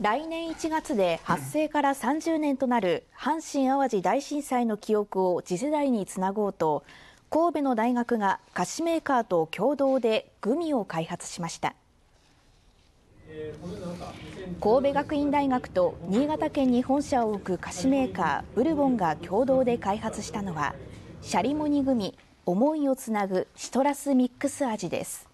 来年1月で発生から30年となる阪神・淡路大震災の記憶を次世代につなごうと、神戸の大学が菓子メーカーと共同でグミを開発しました。神戸学院大学と新潟県に本社を置く菓子メーカーブルボンが共同で開発したのは、シャリモニグミ思いをつなぐシトラスミックス味です。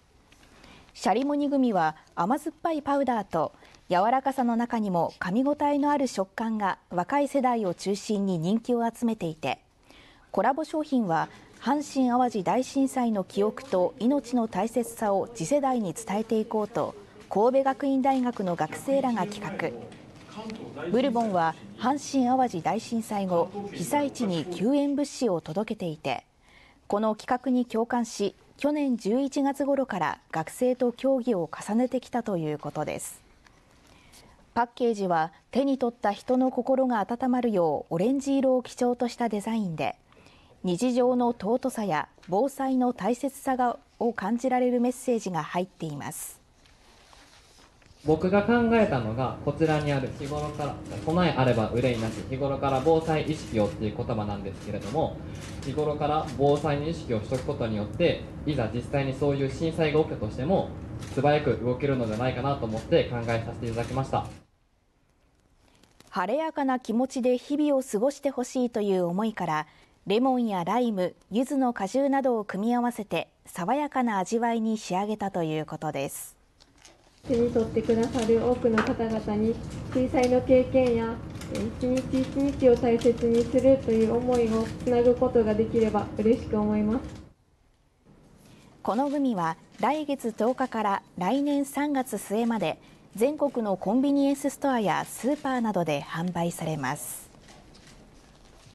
シャリモニグミは甘酸っぱいパウダーと柔らかさの中にも噛み応えのある食感が若い世代を中心に人気を集めていて、コラボ商品は阪神・淡路大震災の記憶と命の大切さを次世代に伝えていこうと神戸学院大学の学生らが企画。ブルボンは阪神・淡路大震災後、被災地に救援物資を届けていて、この企画に共感し、去年11月頃から学生と協議を重ねてきたということです。パッケージは手に取った人の心が温まるようオレンジ色を基調としたデザインで、日常の尊さや防災の大切さを感じられるメッセージが入っています。僕が考えたのがこちらにある日頃から備えあれば憂いなし、日頃から防災意識をっていう言葉なんですけれども、日頃から防災の意識をしとくことによっていざ実際にそういう震災が起きたとしても素早く動けるのではないかなと思って考えさせていただきました。晴れやかな気持ちで日々を過ごしてほしいという思いから、レモンやライム、柚子の果汁などを組み合わせて爽やかな味わいに仕上げたということです。手に取ってくださる多くの方々に震災の経験や一日一日を大切にするという思いをつなぐことができれば嬉しく思います。このグミは来月10日から来年3月末まで全国のコンビニエンスストアやスーパーなどで販売されます。